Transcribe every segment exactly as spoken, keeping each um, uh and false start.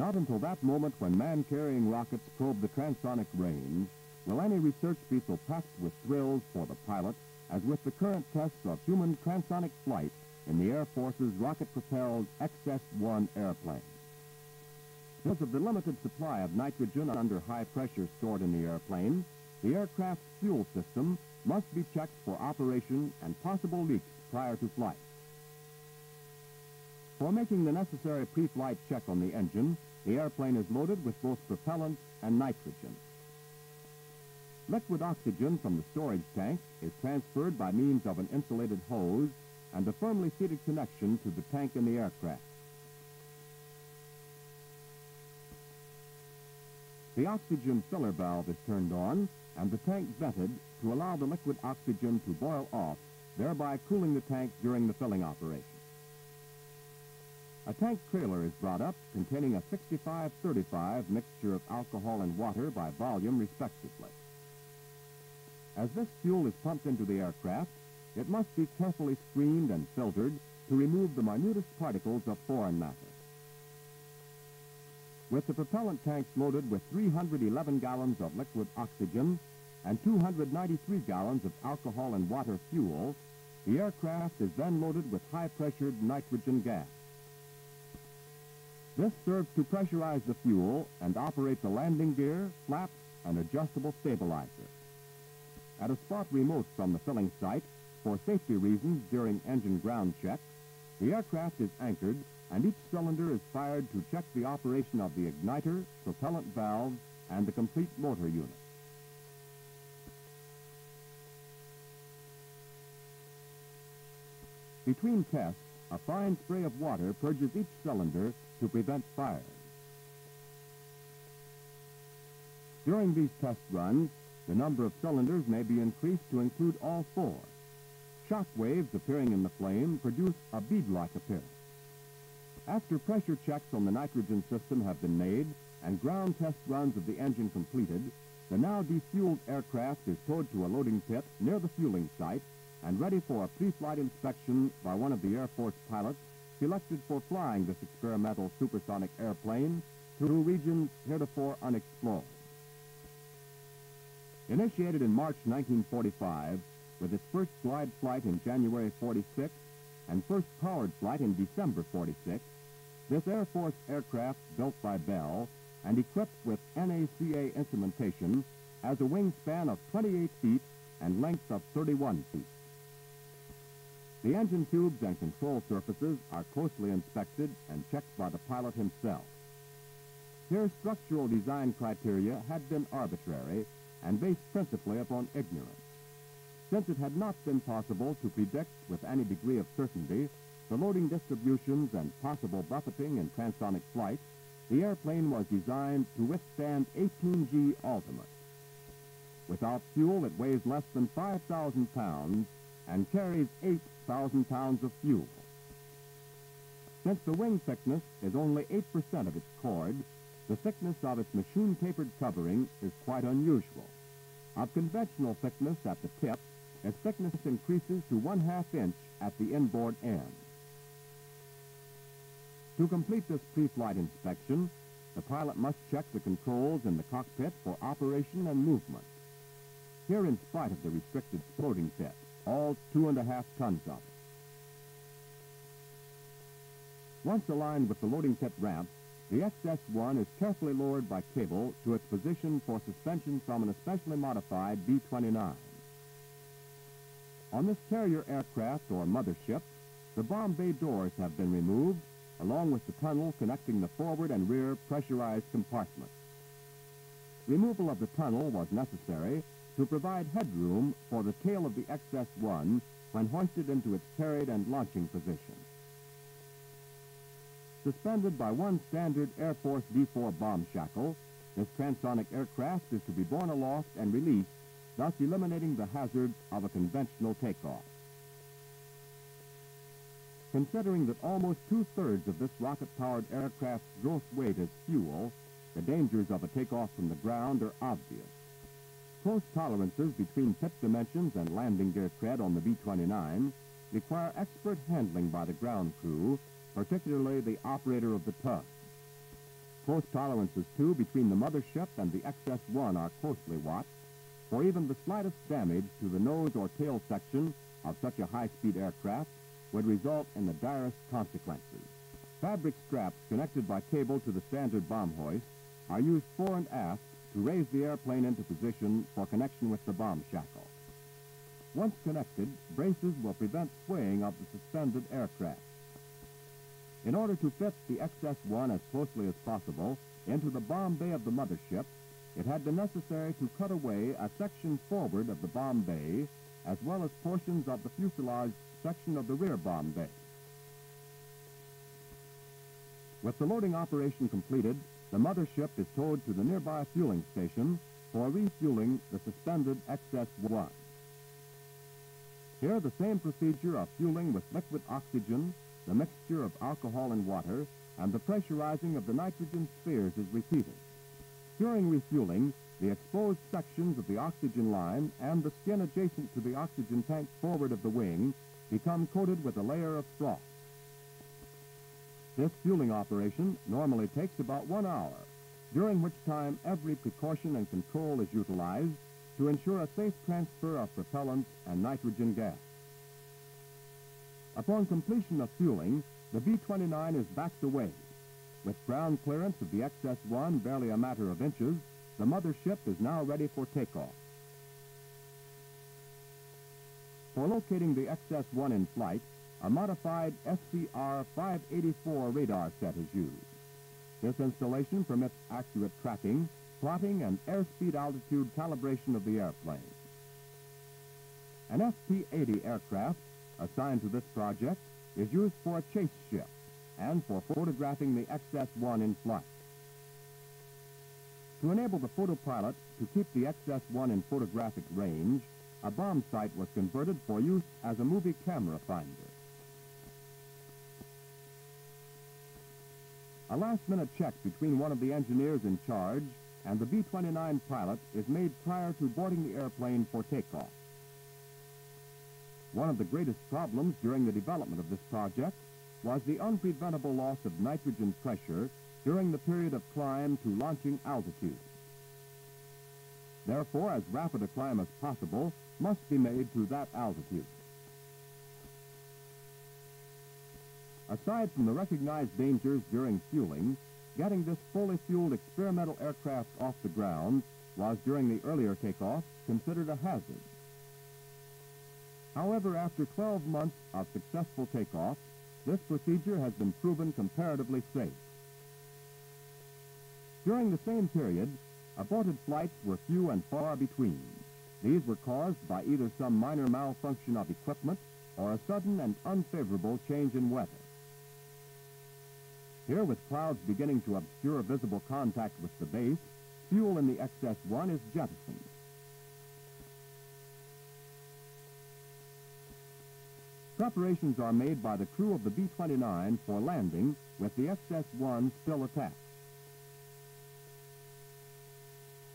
Not until that moment when man-carrying rockets probe the transonic range will any research be so packed with thrills for the pilot as with the current tests of human transonic flight in the Air Force's rocket-propelled X S one airplane. Because of the limited supply of nitrogen under high pressure stored in the airplane, the aircraft's fuel system must be checked for operation and possible leaks prior to flight. For making the necessary pre-flight check on the engine, the airplane is loaded with both propellant and nitrogen. Liquid oxygen from the storage tank is transferred by means of an insulated hose and a firmly seated connection to the tank in the aircraft. The oxygen filler valve is turned on and the tank vented to allow the liquid oxygen to boil off, thereby cooling the tank during the filling operation. A tank trailer is brought up containing a sixty-five thirty-five mixture of alcohol and water by volume respectively. As this fuel is pumped into the aircraft, it must be carefully screened and filtered to remove the minutest particles of foreign matter. With the propellant tanks loaded with three hundred eleven gallons of liquid oxygen and two hundred ninety-three gallons of alcohol and water fuel, the aircraft is then loaded with high-pressured nitrogen gas. This serves to pressurize the fuel and operates a landing gear, flaps, and adjustable stabilizer. At a spot remote from the filling site, for safety reasons during engine ground check, the aircraft is anchored and each cylinder is fired to check the operation of the igniter, propellant valves, and the complete motor unit. Between tests, a fine spray of water purges each cylinder to prevent fires. During these test runs, the number of cylinders may be increased to include all four. Shock waves appearing in the flame produce a bead-like appearance. After pressure checks on the nitrogen system have been made and ground test runs of the engine completed, the now defueled aircraft is towed to a loading pit near the fueling site and ready for a pre-flight inspection by one of the Air Force pilots selected for flying this experimental supersonic airplane through regions heretofore unexplored. Initiated in March nineteen forty-five, with its first glide flight in January forty-six and first powered flight in December forty-six, this Air Force aircraft, built by Bell and equipped with N A C A instrumentation, has a wingspan of twenty-eight feet and length of thirty-one feet. The engine tubes and control surfaces are closely inspected and checked by the pilot himself. Here, structural design criteria had been arbitrary and based principally upon ignorance, since it had not been possible to predict with any degree of certainty the loading distributions and possible buffeting in transonic flight. The airplane was designed to withstand eighteen G ultimate. Without fuel, it weighs less than five thousand pounds and carries eight thousand pounds of fuel. Since the wing thickness is only eight percent of its chord, the thickness of its machine-tapered covering is quite unusual. Of conventional thickness at the tip, its thickness increases to one-half inch at the inboard end. To complete this pre-flight inspection, the pilot must check the controls in the cockpit for operation and movement. Here, in spite of the restricted floating pit, all two and a half tons of it. Once aligned with the loading pit ramp, the X S one is carefully lowered by cable to its position for suspension from an especially modified B twenty-nine. On this carrier aircraft or mothership, the bomb bay doors have been removed, along with the tunnel connecting the forward and rear pressurized compartments. Removal of the tunnel was necessary to provide headroom for the tail of the X S one when hoisted into its carried and launching position. Suspended by one standard Air Force D four bomb shackle, this transonic aircraft is to be borne aloft and released, thus eliminating the hazard of a conventional takeoff. Considering that almost two-thirds of this rocket-powered aircraft's gross weight is fuel, the dangers of a takeoff from the ground are obvious. Close tolerances between tip dimensions and landing gear tread on the B twenty-nine require expert handling by the ground crew, particularly the operator of the tug. Close tolerances, too, between the mothership and the X S one are closely watched for even the slightest damage to the nose or tail section of such a high-speed aircraft would result in the direst consequences. Fabric straps connected by cable to the standard bomb hoist are used fore and aft to raise the airplane into position for connection with the bomb shackle. Once connected, braces will prevent swaying of the suspended aircraft. In order to fit the X S one as closely as possible into the bomb bay of the mothership, it had been necessary to cut away a section forward of the bomb bay as well as portions of the fuselage section of the rear bomb bay. With the loading operation completed, the mothership is towed to the nearby fueling station for refueling the suspended X S one. Here, the same procedure of fueling with liquid oxygen, the mixture of alcohol and water, and the pressurizing of the nitrogen spheres is repeated. During refueling, the exposed sections of the oxygen line and the skin adjacent to the oxygen tank forward of the wing become coated with a layer of froth. This fueling operation normally takes about one hour, during which time every precaution and control is utilized to ensure a safe transfer of propellant and nitrogen gas. Upon completion of fueling, the B twenty-nine is backed away. With ground clearance of the X S one barely a matter of inches, the mothership is now ready for takeoff. For locating the X S one in flight, a modified S C R five eighty-four radar set is used. This installation permits accurate tracking, plotting, and airspeed altitude calibration of the airplane. An F P eighty aircraft assigned to this project is used for a chase ship and for photographing the X S one in flight. To enable the photopilot to keep the X S one in photographic range, a bomb sight was converted for use as a movie camera finder. A last-minute check between one of the engineers in charge and the B twenty-nine pilot is made prior to boarding the airplane for takeoff. One of the greatest problems during the development of this project was the unpreventable loss of nitrogen pressure during the period of climb to launching altitude. Therefore, as rapid a climb as possible must be made to that altitude. Aside from the recognized dangers during fueling, getting this fully fueled experimental aircraft off the ground was, during the earlier takeoff, considered a hazard. However, after twelve months of successful takeoff, this procedure has been proven comparatively safe. During the same period, aborted flights were few and far between. These were caused by either some minor malfunction of equipment or a sudden and unfavorable change in weather. Here, with clouds beginning to obscure visible contact with the base, fuel in the X S one is jettisoned. Preparations are made by the crew of the B twenty-nine for landing with the X S one still attached.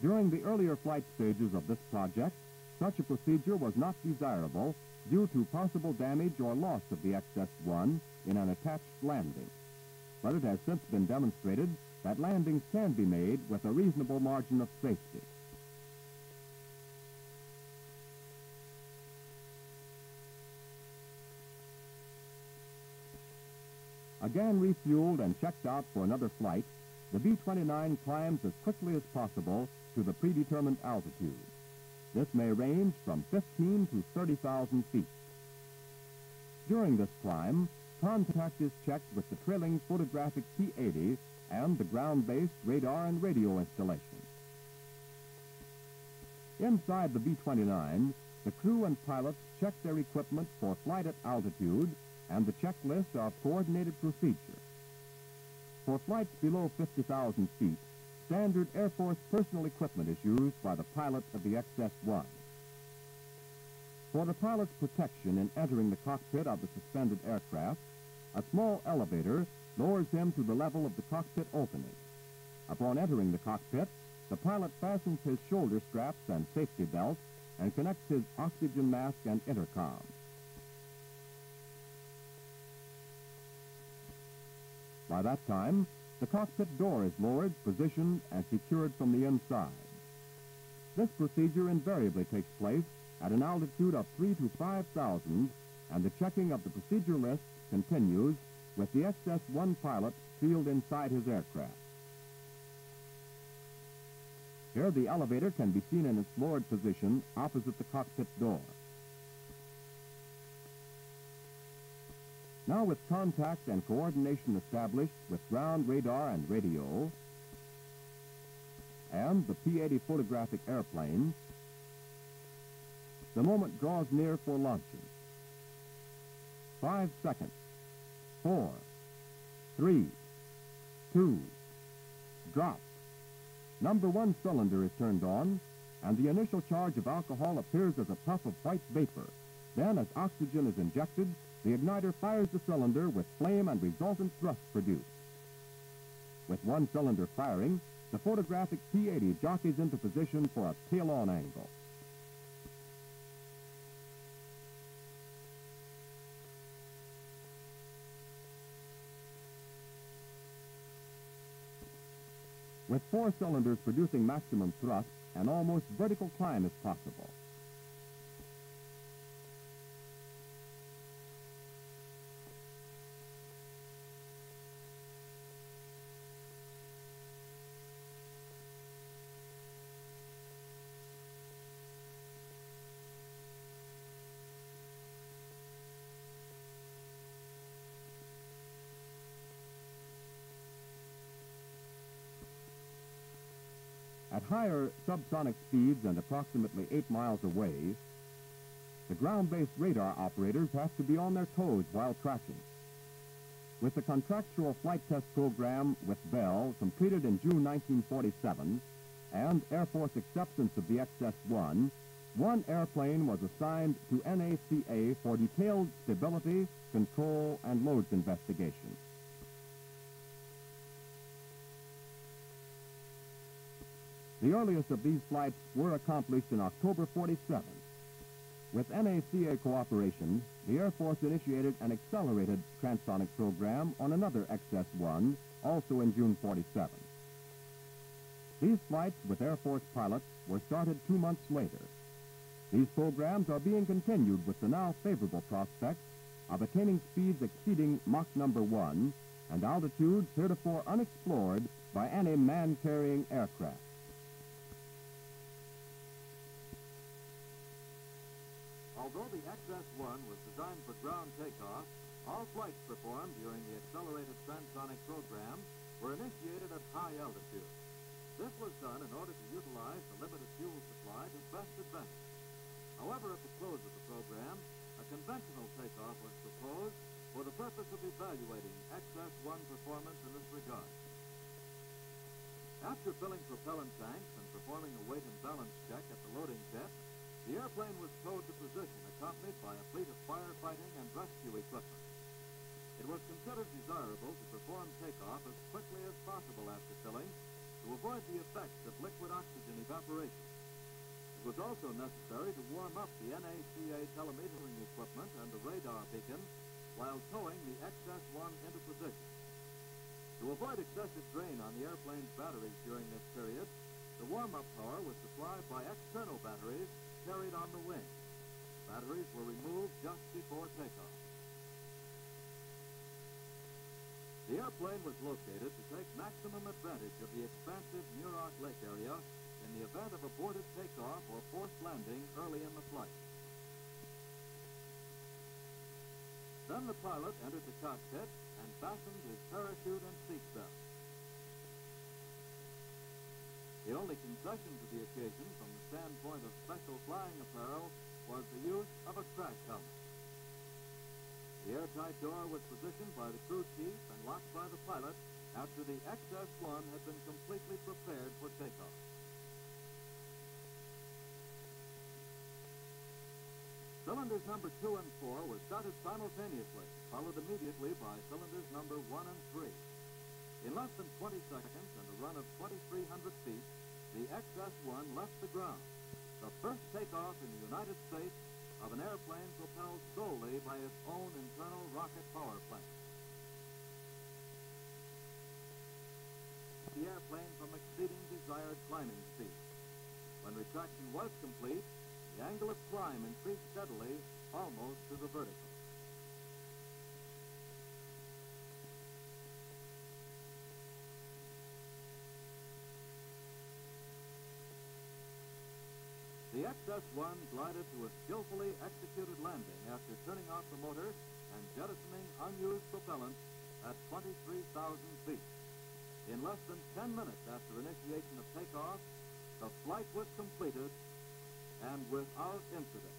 During the earlier flight stages of this project, such a procedure was not desirable due to possible damage or loss of the X S one in an attached landing. But it has since been demonstrated that landings can be made with a reasonable margin of safety. Again refueled and checked out for another flight, the B twenty-nine climbs as quickly as possible to the predetermined altitude. This may range from fifteen to thirty thousand feet. During this climb, contact is checked with the trailing photographic P eighty and the ground-based radar and radio installation. Inside the B twenty-nine, the crew and pilots check their equipment for flight at altitude, and the checklists are coordinated procedure. For flights below fifty thousand feet, standard Air Force personal equipment is used by the pilots of the X S one. For the pilot's protection in entering the cockpit of the suspended aircraft, a small elevator lowers him to the level of the cockpit opening. Upon entering the cockpit, the pilot fastens his shoulder straps and safety belt and connects his oxygen mask and intercom. By that time, The cockpit door is lowered, positioned, and secured from the inside. This procedure invariably takes place at an altitude of three to five thousand, and the checking of the procedure list continues with the X S one pilot sealed inside his aircraft. Here the elevator can be seen in its lowered position opposite the cockpit door. Now with contact and coordination established with ground radar and radio, and the P eighty photographic airplane, the moment draws near for launching. Five seconds, four, three, two, drop. Number one cylinder is turned on, and the initial charge of alcohol appears as a puff of white vapor. Then, as oxygen is injected, the igniter fires the cylinder with flame and resultant thrust produced. With one cylinder firing, the photographic P eighty jockeys into position for a tail-on angle. With four cylinders producing maximum thrust, an almost vertical climb is possible. At higher subsonic speeds and approximately eight miles away, the ground-based radar operators have to be on their toes while tracking. With the contractual flight test program with Bell completed in June nineteen forty-seven and Air Force acceptance of the X S one, one airplane was assigned to NACA for detailed stability, control, and loads investigation. The earliest of these flights were accomplished in October forty-seven. With NACA cooperation, the Air Force initiated an accelerated transonic program on another X S one, also in June forty-seven. These flights with Air Force pilots were started two months later. These programs are being continued with the now favorable prospect of attaining speeds exceeding Mach number one and altitudes heretofore unexplored by any man-carrying aircraft. Although the X S one was designed for ground takeoff, all flights performed during the accelerated transonic program were initiated at high altitude. This was done in order to utilize the limited fuel supply to best advantage. However, at the close of the program, a conventional takeoff was proposed for the purpose of evaluating X S one performance in this regard. After filling propellant tanks and performing a weight and balance check at the loading deck, the airplane was towed to position, accompanied by a fleet of firefighting and rescue equipment. It was considered desirable to perform takeoff as quickly as possible after filling to avoid the effects of liquid oxygen evaporation. It was also necessary to warm up the NACA telemetering equipment and the radar beacon while towing the X S one into position. To avoid excessive drain on the airplane's batteries during this period, the warm-up power was supplied by external batteries carried on the wing. Batteries were removed just before takeoff. The airplane was located to take maximum advantage of the expansive Muroc Lake area in the event of aborted takeoff or forced landing early in the flight. Then the pilot entered the cockpit and fastened his parachute and seatbelt. The only concession to the occasion from the standpoint of special flying apparel was the use of a crash helmet. The airtight door was positioned by the crew chief and locked by the pilot after the X S one had been completely prepared for takeoff. Cylinders number two and four were started simultaneously, followed immediately by cylinders number one and three. In less than twenty seconds and a run of twenty-three hundred feet, the X S one left the ground, the first takeoff in the United States of an airplane propelled solely by its own internal rocket power plant. desired climbing speed. When retraction was complete, the angle of climb increased steadily almost to the vertical. The X S one glided to a skillfully executed landing after turning off the motor and jettisoning unused propellant at twenty-three thousand feet. In less than ten minutes after initiation of takeoff, the flight was completed and without incident.